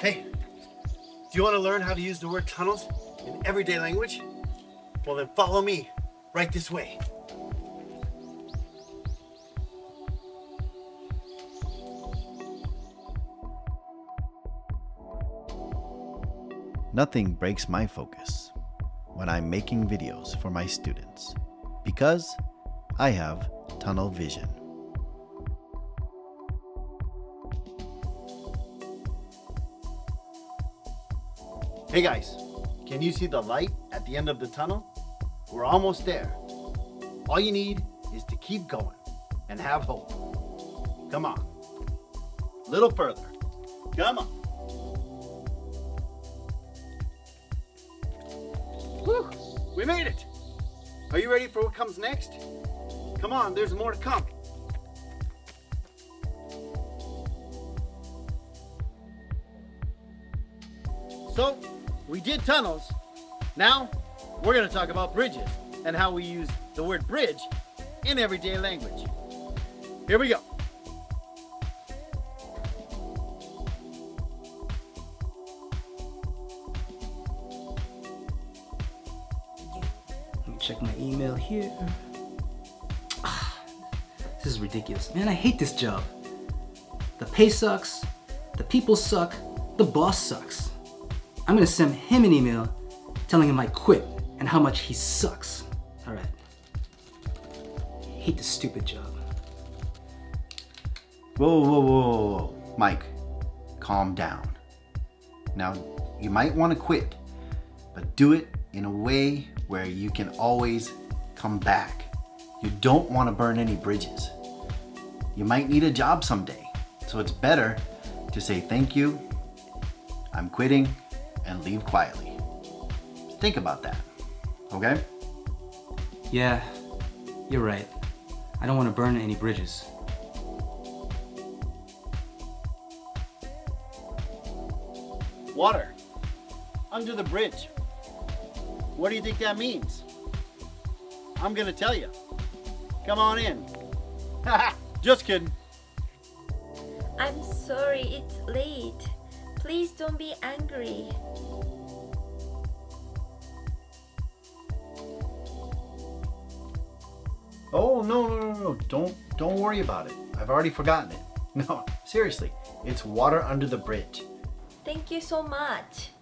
Hey, do you want to learn how to use the word tunnels in everyday language? Well then follow me right this way. Nothing breaks my focus when I'm making videos for my students because I have tunnel vision. Hey guys, can you see the light at the end of the tunnel? We're almost there. All you need is to keep going and have hope. Come on. A little further. Come on. Whew, we made it. Are you ready for what comes next? Come on, there's more to come. So, we did tunnels. Now, we're going to talk about bridges and how we use the word bridge in everyday language. Here we go. Let me check my email here. This is ridiculous. Man, I hate this job. The pay sucks. The people suck. The boss sucks. I'm gonna send him an email telling him I quit and how much he sucks. All right. I hate this stupid job. Whoa, whoa, whoa, Mike, calm down. Now, you might wanna quit, but do it in a way where you can always come back. You don't wanna burn any bridges. You might need a job someday, so it's better to say thank you, I'm quitting, and leave quietly. Think about that, okay? Yeah, you're right. I don't want to burn any bridges. Water, under the bridge. What do you think that means? I'm gonna tell you. Come on in. Just kidding. I'm sorry, it's late. Please don't be angry. Oh, no, don't worry about it. I've already forgotten it. No, seriously, it's water under the bridge. Thank you so much.